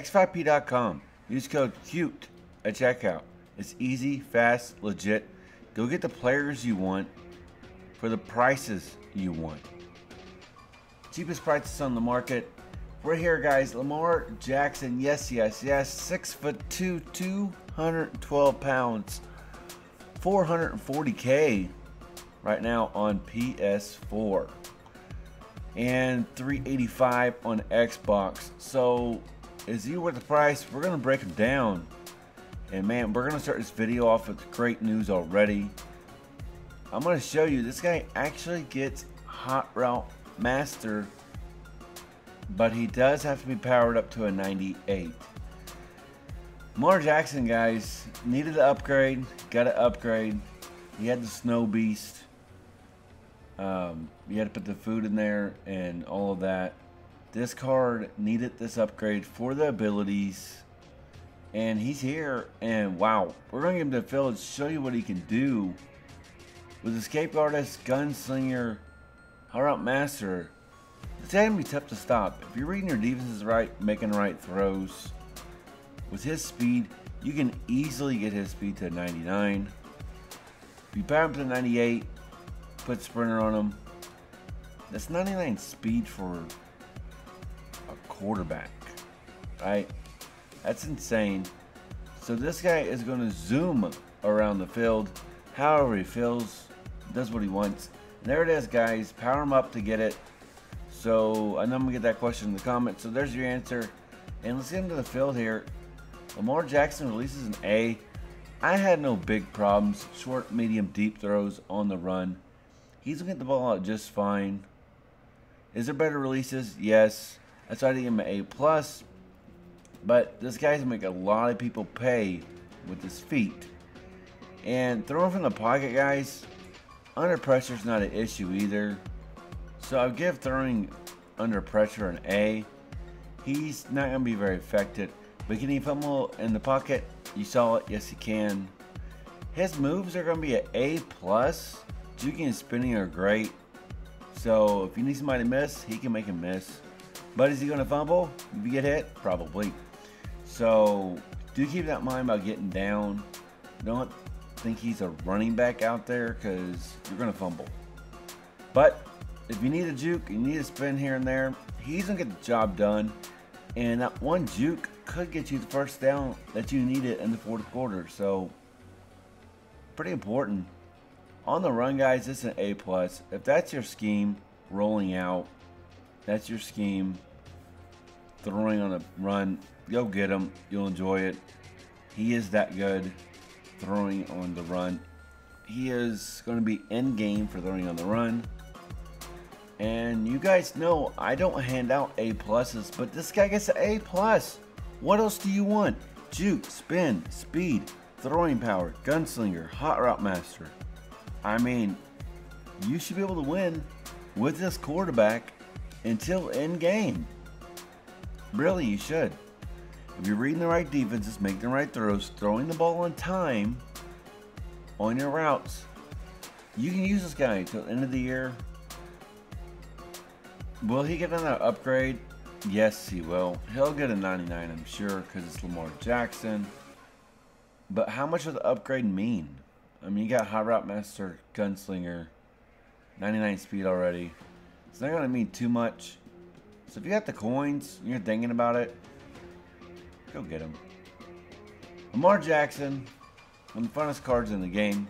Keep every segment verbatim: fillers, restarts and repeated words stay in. x five p dot com. Use code CUTE at checkout. It's easy, fast, legit. Go get the players you want for the prices you want. Cheapest prices on the market. We're here, guys. Lamar Jackson, yes, yes, yes. Six foot two, two hundred twelve pounds, four hundred forty K right now on P S four and three eighty-five on Xbox. So is he worth the price? We're gonna break him down. And man, we're gonna start this video off with great news already. I'm gonna show you this guy actually gets Hot Route Master, but he does have to be powered up to a ninety-eight. Lamar Jackson, guys, needed to upgrade, got to upgrade. He had the Snow Beast. Um, you had to put the food in there and all of that. This card needed this upgrade for the abilities. And he's here, and wow. We're going to give him the field, show you what he can do. With Escape Artist, Gunslinger, Hot Route Master. It's going to be tough to stop. If you're reading your defenses right, making the right throws, with his speed, you can easily get his speed to ninety-nine. If you power him to ninety-eight, put Sprinter on him. That's ninety-nine speed for a quarterback, right? That's insane. So this guy is going to zoom around the field, however he feels, does what he wants. And there it is, guys. Power him up to get it. So I know I'm gonna get that question in the comments. So there's your answer. And let's get into the field here. Lamar Jackson releases an A. I had no big problems. Short, medium, deep throws on the run. He's gonna get the ball out just fine. Is there better releases? Yes. That's why I gave him an A plus. But this guy's gonna make a lot of people pay with his feet. And throwing from the pocket, guys, under pressure is not an issue either. So I'll give throwing under pressure an A. He's not gonna be very affected. But can he fumble in the pocket? You saw it, yes he can. His moves are gonna be an A plus. Juking and spinning are great. So if you need somebody to miss, he can make him miss. But is he gonna fumble if you get hit? Probably. So do keep that in mind about getting down. Don't think he's a running back out there because you're gonna fumble. But if you need a juke, you need a spin here and there, he's gonna get the job done. And that one juke could get you the first down that you needed in the fourth quarter. So pretty important. On the run, guys, it's an A plus. If that's your scheme, rolling out, that's your scheme, throwing on a run, go get him. You'll enjoy it. He is that good throwing on the run. He is gonna be in game for throwing on the run. And you guys know I don't hand out A pluses, but this guy gets an A plus. What else do you want? Juke, spin, speed, throwing power, gunslinger, hot route master. I mean, you should be able to win with this quarterback until end game. Really, you should. If you're reading the right defenses, making the right throws, throwing the ball on time on your routes, you can use this guy until the end of the year. Will he get another upgrade? Yes, he will. He'll get a ninety-nine, I'm sure, because it's Lamar Jackson. But how much does the upgrade mean? I mean, you got Hot Route Master, Gunslinger, ninety-nine speed already. It's not going to mean too much. So if you got the coins and you're thinking about it, go get him. Lamar Jackson, one of the funnest cards in the game.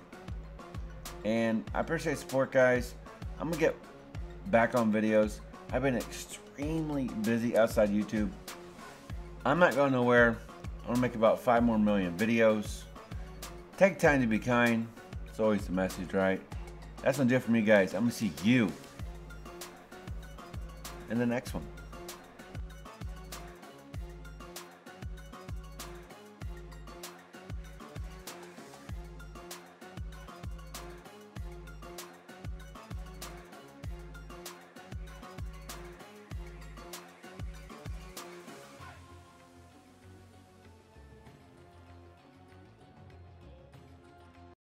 And I appreciate support, guys. I'm going to get back on videos. I've been extremely busy outside YouTube. I'm not going nowhere. I'm gonna make about five more million videos. Take time to be kind. It's always the message, right? That's gonna do it for me, guys. I'm gonna see you in the next one.